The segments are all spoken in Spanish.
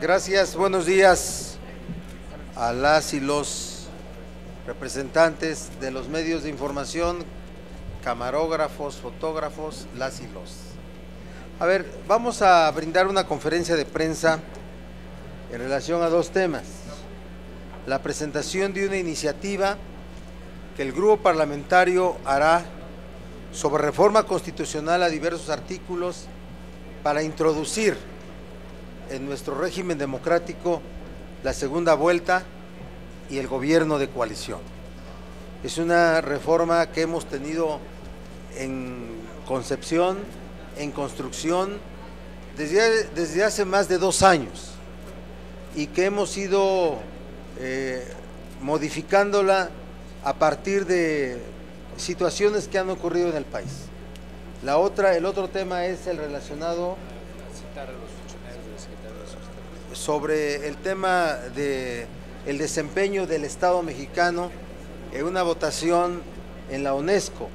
Gracias, buenos días a las y los representantes de los medios de información, camarógrafos, fotógrafos, las y los. A ver, vamos a brindar una conferencia de prensa en relación a dos temas. La presentación de una iniciativa que el Grupo Parlamentario hará sobre reforma constitucional a diversos artículos para introducir en nuestro régimen democrático la segunda vuelta y el gobierno de coalición. Es una reforma que hemos tenido en concepción, en construcción, desde hace más de 2 años y que hemos ido modificándola a partir de situaciones que han ocurrido en el país. El otro tema es el relacionado sobre el tema del desempeño del Estado mexicano en una votación en la UNESCO,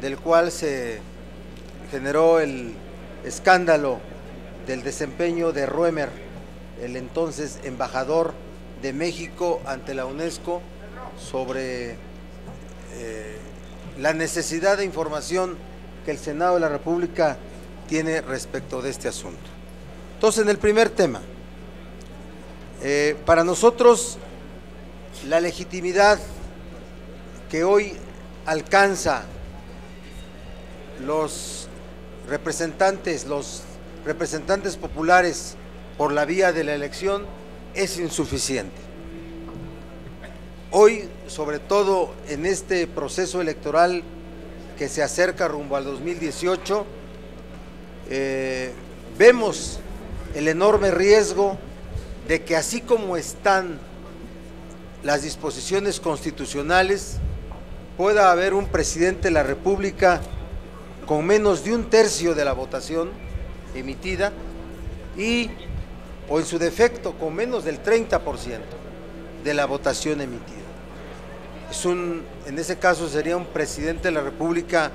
del cual se generó el escándalo del desempeño de Roemer, el entonces embajador de México ante la UNESCO, sobre la necesidad de información que el Senado de la República tiene respecto de este asunto. Entonces, en el primer tema, para nosotros la legitimidad que hoy alcanza los representantes populares por la vía de la elección es insuficiente. Hoy, sobre todo en este proceso electoral que se acerca rumbo al 2018, vemos el enorme riesgo de que, así como están las disposiciones constitucionales, pueda haber un presidente de la República con menos de 1/3 de la votación emitida o en su defecto con menos del 30% de la votación emitida. En ese caso sería un presidente de la República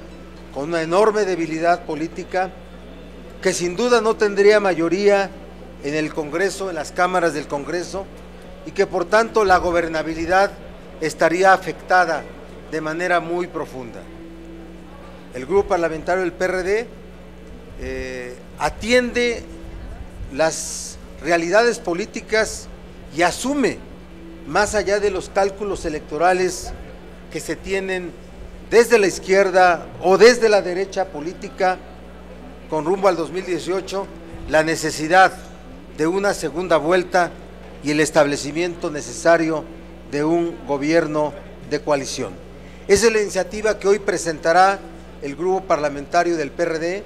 con una enorme debilidad política, que sin duda no tendría mayoría en el Congreso, en las cámaras del Congreso, y que por tanto la gobernabilidad estaría afectada de manera muy profunda. El Grupo Parlamentario del PRD atiende las realidades políticas y asume, más allá de los cálculos electorales que se tienen desde la izquierda o desde la derecha política con rumbo al 2018, la necesidad de una segunda vuelta y el establecimiento necesario de un gobierno de coalición. Esa es la iniciativa que hoy presentará el Grupo Parlamentario del PRD.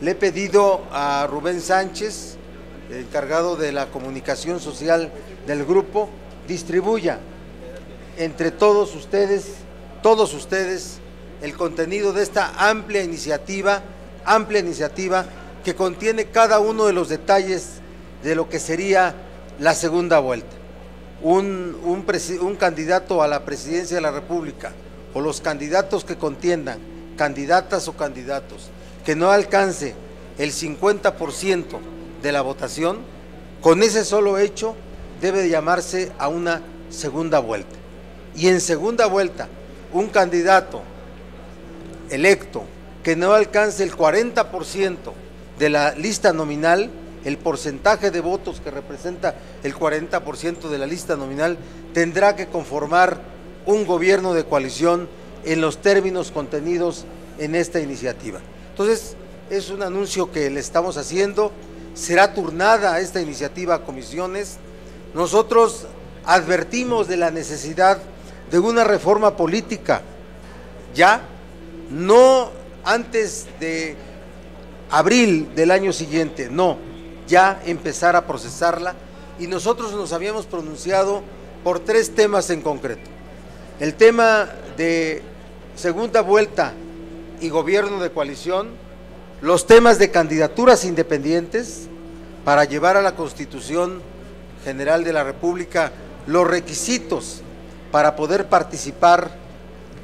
Le he pedido a Rubén Sánchez, encargado de la comunicación social del grupo, distribuya entre todos ustedes, el contenido de esta amplia iniciativa que contiene cada uno de los detalles de lo que sería la segunda vuelta. Un candidato a la presidencia de la República, o los candidatos que contiendan, candidatas o candidatos, que no alcance el 50% de la votación, con ese solo hecho debe de llamarse a una segunda vuelta. Y en segunda vuelta, un candidato electo que no alcance el 40% de la lista nominal, el porcentaje de votos que representa el 40% de la lista nominal, tendrá que conformar un gobierno de coalición en los términos contenidos en esta iniciativa. Entonces, es un anuncio que le estamos haciendo. Será turnada esta iniciativa a comisiones. Nosotros advertimos de la necesidad de una reforma política ya, no antes de abril del año siguiente, no, ya empezar a procesarla, y nosotros nos habíamos pronunciado por 3 temas en concreto. El tema de segunda vuelta y gobierno de coalición, los temas de candidaturas independientes para llevar a la Constitución General de la República los requisitos para poder participar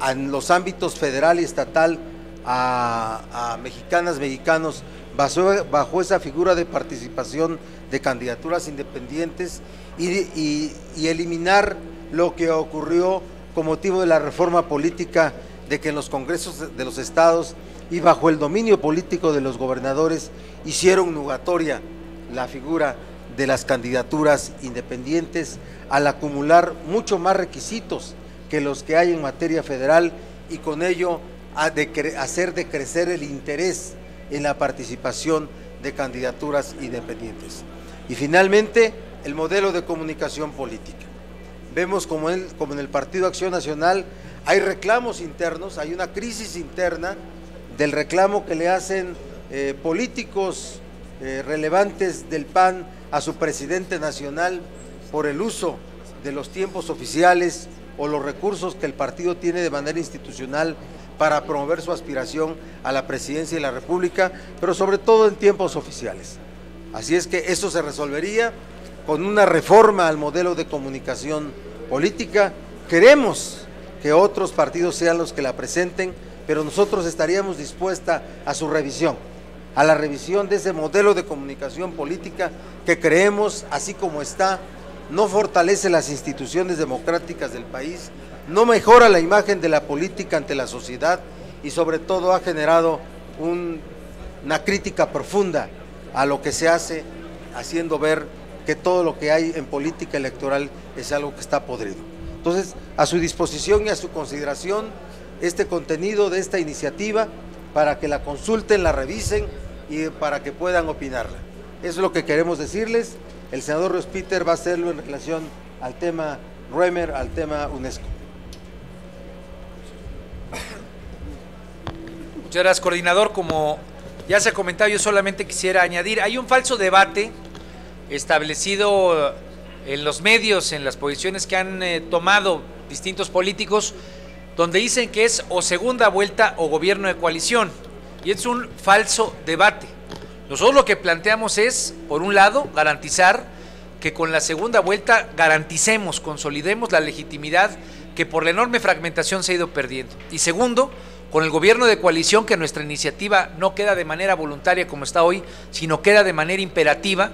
en los ámbitos federal y estatal a mexicanas, mexicanos bajo esa figura de participación de candidaturas independientes y eliminar lo que ocurrió con motivo de la reforma política, de que en los congresos de los estados y bajo el dominio político de los gobernadores hicieron nugatoria la figura de las candidaturas independientes al acumular mucho más requisitos que los que hay en materia federal, y con ello hacer decrecer el interés en la participación de candidaturas independientes. Y finalmente, el modelo de comunicación política. Vemos como en el Partido Acción Nacional hay reclamos internos, hay una crisis interna del reclamo que le hacen políticos relevantes del PAN a su presidente nacional por el uso de los tiempos oficiales o los recursos que el partido tiene de manera institucional para promover su aspiración a la presidencia de la República, pero sobre todo en tiempos oficiales. Así es que eso se resolvería con una reforma al modelo de comunicación política. Queremos que otros partidos sean los que la presenten, pero nosotros estaríamos dispuestos a su revisión, a la revisión de ese modelo de comunicación política que creemos, así como está, no fortalece las instituciones democráticas del país, no mejora la imagen de la política ante la sociedad y sobre todo ha generado una crítica profunda a lo que se hace, haciendo ver que todo lo que hay en política electoral es algo que está podrido. Entonces, a su disposición y a su consideración este contenido de esta iniciativa para que la consulten, la revisen y para que puedan opinarla. Eso es lo que queremos decirles. El senador Ríos Piter va a hacerlo en relación al tema Roemer, al tema UNESCO. Muchas gracias, coordinador. Como ya se ha comentado, yo solamente quisiera añadir, hay un falso debate establecido en los medios, en las posiciones que han tomado distintos políticos, donde dicen que es o segunda vuelta o gobierno de coalición, y es un falso debate. Nosotros lo que planteamos es, por un lado, garantizar que con la segunda vuelta garanticemos, consolidemos la legitimidad que por la enorme fragmentación se ha ido perdiendo, y segundo, con el gobierno de coalición, que nuestra iniciativa no queda de manera voluntaria como está hoy, sino queda de manera imperativa,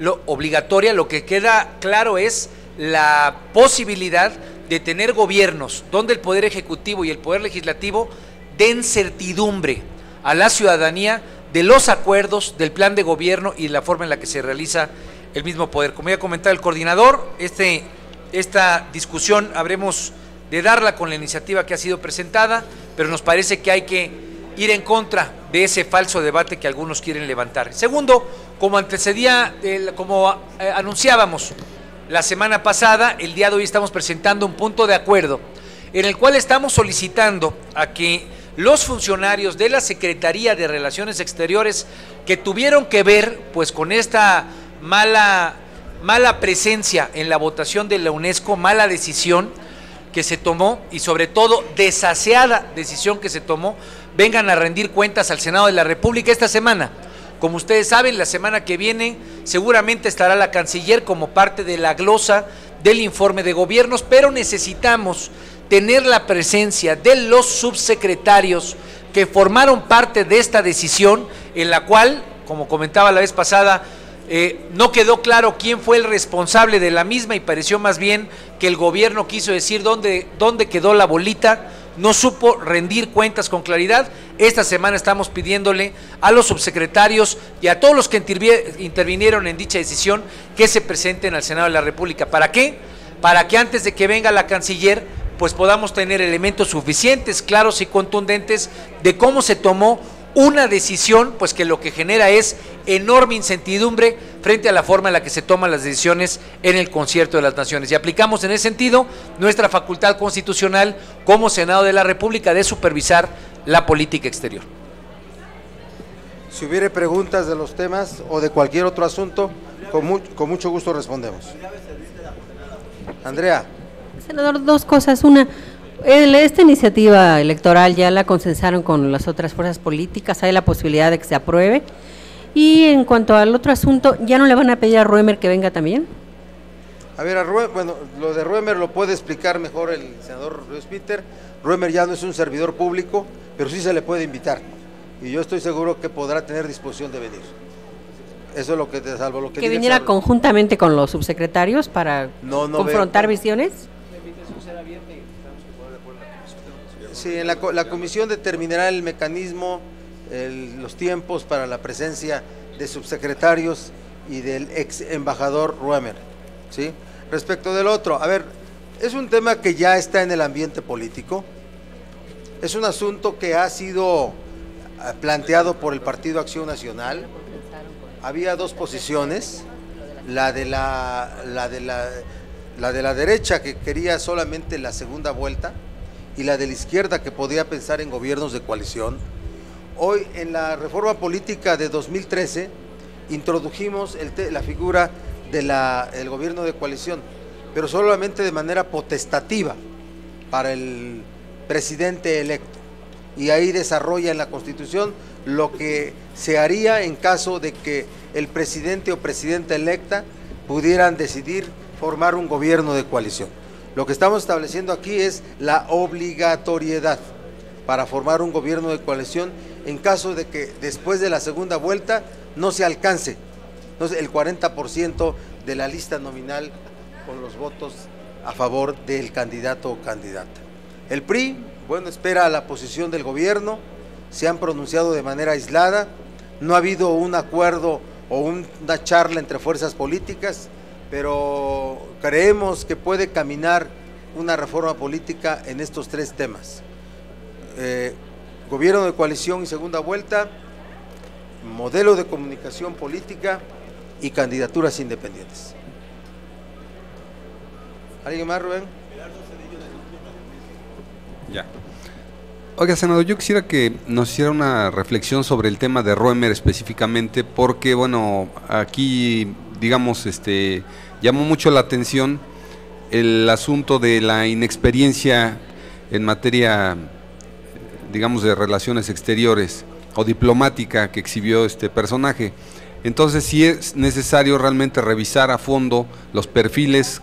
lo obligatoria. Lo que queda claro es la posibilidad de tener gobiernos donde el poder ejecutivo y el poder legislativo den certidumbre a la ciudadanía de los acuerdos, del plan de gobierno y de la forma en la que se realiza el mismo poder. Como ya comentaba el coordinador, esta discusión habremos de darla con la iniciativa que ha sido presentada, pero nos parece que hay que ir en contra de ese falso debate que algunos quieren levantar. Segundo, como anunciábamos la semana pasada, el día de hoy estamos presentando un punto de acuerdo en el cual estamos solicitando a que los funcionarios de la Secretaría de Relaciones Exteriores que tuvieron que ver pues con esta mala presencia en la votación de la UNESCO, mala decisión que se tomó y sobre todo desaseada decisión que se tomó, vengan a rendir cuentas al Senado de la República esta semana. Como ustedes saben, la semana que viene seguramente estará la canciller como parte de la glosa del informe de gobiernos, pero necesitamos tener la presencia de los subsecretarios que formaron parte de esta decisión, en la cual, como comentaba la vez pasada, no quedó claro quién fue el responsable de la misma y pareció más bien que el gobierno quiso decir dónde quedó la bolita, no supo rendir cuentas con claridad. Esta semana estamos pidiéndole a los subsecretarios y a todos los que intervinieron en dicha decisión que se presenten al Senado de la República. ¿Para qué? Para que antes de que venga la canciller, pues podamos tener elementos suficientes, claros y contundentes de cómo se tomó una decisión, pues que lo que genera es enorme incertidumbre frente a la forma en la que se toman las decisiones en el concierto de las naciones. Y aplicamos en ese sentido nuestra facultad constitucional como Senado de la República de supervisar la política exterior. Si hubiere preguntas de los temas o de cualquier otro asunto, con mucho gusto respondemos. Andrea. Senador, dos cosas. Una, esta iniciativa electoral ya la consensaron con las otras fuerzas políticas, hay la posibilidad de que se apruebe. Y en cuanto al otro asunto, ¿ya no le van a pedir a Roemer que venga también? A ver, lo de Roemer lo puede explicar mejor el senador Ríos Piter. Roemer ya no es un servidor público, pero sí se le puede invitar. y yo estoy seguro que podrá tener disposición de venir. Eso es lo que te salvo. Lo que viniera conjuntamente con los subsecretarios para confrontar visiones. Sí, en la comisión determinará el mecanismo, los tiempos para la presencia de subsecretarios y del ex embajador Roemer, ¿sí? Respecto del otro, a ver, es un tema que ya está en el ambiente político, es un asunto que ha sido planteado por el Partido Acción Nacional. Había dos posiciones, la de la derecha, que quería solamente la segunda vuelta, y la de la izquierda, que podía pensar en gobiernos de coalición. Hoy, en la reforma política de 2013, introdujimos la figura del gobierno de coalición, pero solamente de manera potestativa para el presidente electo. Y ahí desarrolla en la Constitución lo que se haría en caso de que el presidente o presidenta electa pudieran decidir formar un gobierno de coalición. Lo que estamos estableciendo aquí es la obligatoriedad para formar un gobierno de coalición en caso de que después de la segunda vuelta no se alcance el 40% de la lista nominal con los votos a favor del candidato o candidata. El PRI, bueno, espera la posición del gobierno, se han pronunciado de manera aislada, no ha habido un acuerdo o una charla entre fuerzas políticas, pero creemos que puede caminar una reforma política en estos tres temas. Gobierno de coalición y segunda vuelta, modelo de comunicación política y candidaturas independientes. ¿Alguien más, Rubén? Ya. Oiga, senador, yo quisiera que nos hiciera una reflexión sobre el tema de Roemer específicamente, porque, bueno, aquí, digamos, llamó mucho la atención el asunto de la inexperiencia en materia, digamos, de relaciones exteriores o diplomática que exhibió este personaje. Entonces, sí es necesario realmente revisar a fondo los perfiles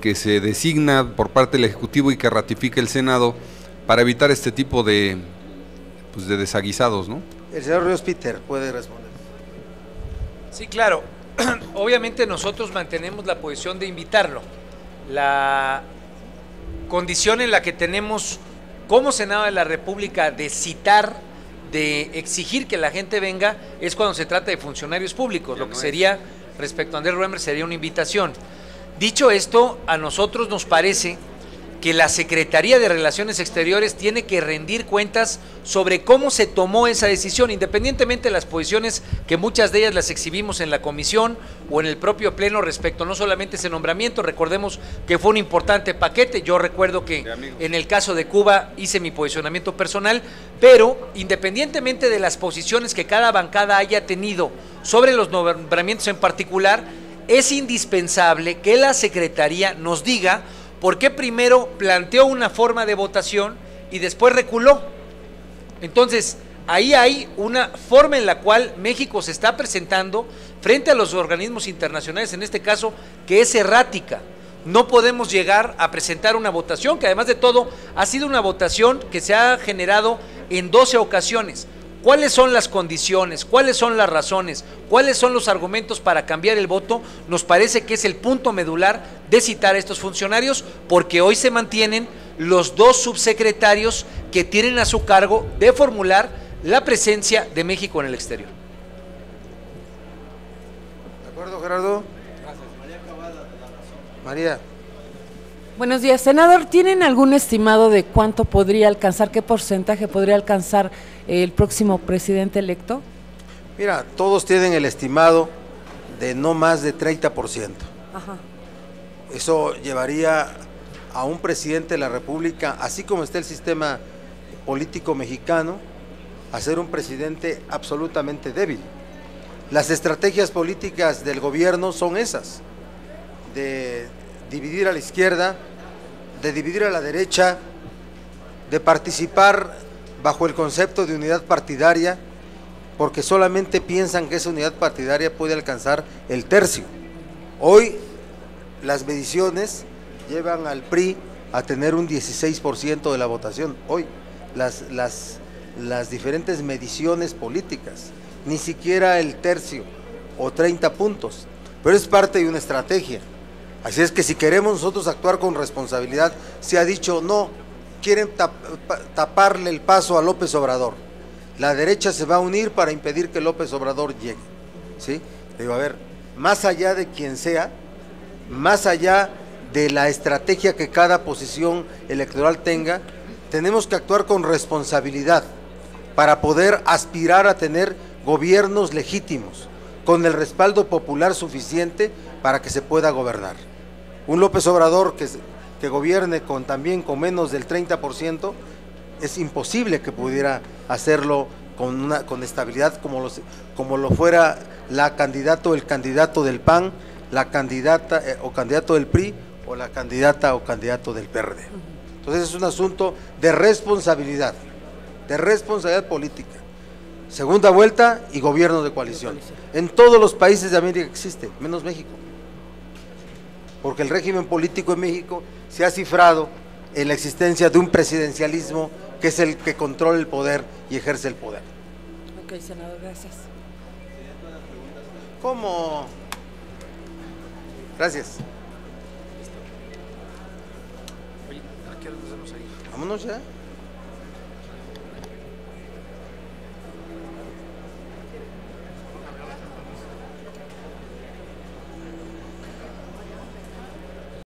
que se designa por parte del Ejecutivo y que ratifica el Senado para evitar este tipo de desaguisados, ¿no? El señor Ríos Piter puede responder. Sí, claro. Obviamente nosotros mantenemos la posición de invitarlo. La condición en la que tenemos como Senado de la República de citar, de exigir que la gente venga, es cuando se trata de funcionarios públicos. Ya lo que no sería, respecto a Andrés Roemer, sería una invitación. Dicho esto, a nosotros nos parece que la Secretaría de Relaciones Exteriores tiene que rendir cuentas sobre cómo se tomó esa decisión, independientemente de las posiciones que muchas de ellas las exhibimos en la comisión o en el propio pleno respecto no solamente ese nombramiento. Recordemos que fue un importante paquete. Yo recuerdo que en el caso de Cuba hice mi posicionamiento personal, pero independientemente de las posiciones que cada bancada haya tenido sobre los nombramientos en particular, es indispensable que la Secretaría nos diga por qué primero planteó una forma de votación y después reculó. Entonces, ahí hay una forma en la cual México se está presentando frente a los organismos internacionales, en este caso, que es errática. No podemos llegar a presentar una votación que, además de todo, ha sido una votación que se ha generado en 12 ocasiones. ¿Cuáles son las condiciones? ¿Cuáles son las razones? ¿Cuáles son los argumentos para cambiar el voto? Nos parece que es el punto medular de citar a estos funcionarios, porque hoy se mantienen los dos subsecretarios que tienen a su cargo de formular la presencia de México en el exterior. ¿De acuerdo, Gerardo? Gracias. María Cabada, la razón. María. Buenos días, senador. ¿Tienen algún estimado de cuánto podría alcanzar, qué porcentaje podría alcanzar el próximo presidente electo? Mira, todos tienen el estimado de no más de 30%. Ajá. Eso llevaría a un presidente de la República, así como está el sistema político mexicano, a ser un presidente absolutamente débil. Las estrategias políticas del gobierno son esas, de dividir a la izquierda, de dividir a la derecha, de participar bajo el concepto de unidad partidaria, porque solamente piensan que esa unidad partidaria puede alcanzar el tercio. Hoy las mediciones llevan al PRI a tener un 16% de la votación, hoy las las diferentes mediciones políticas, ni siquiera el tercio o 30 puntos, pero es parte de una estrategia. Así es que si queremos nosotros actuar con responsabilidad, se ha dicho no, quieren taparle el paso a López Obrador. La derecha se va a unir para impedir que López Obrador llegue, ¿sí? Digo, a ver, más allá de quien sea, más allá de la estrategia que cada posición electoral tenga, tenemos que actuar con responsabilidad para poder aspirar a tener gobiernos legítimos, con el respaldo popular suficiente para que se pueda gobernar. Un López Obrador que gobierne también con menos del 30%, es imposible que pudiera hacerlo con estabilidad como lo fuera la candidata o el candidato del PAN, la candidata o candidato del PRI o la candidata o candidato del PRD. Entonces es un asunto de responsabilidad política. Segunda vuelta y gobierno de coalición. En todos los países de América existe, menos México. Porque el régimen político en México se ha cifrado en la existencia de un presidencialismo que es el que controla el poder y ejerce el poder. Ok, senador, gracias. ¿Cómo? Gracias. Vámonos ya.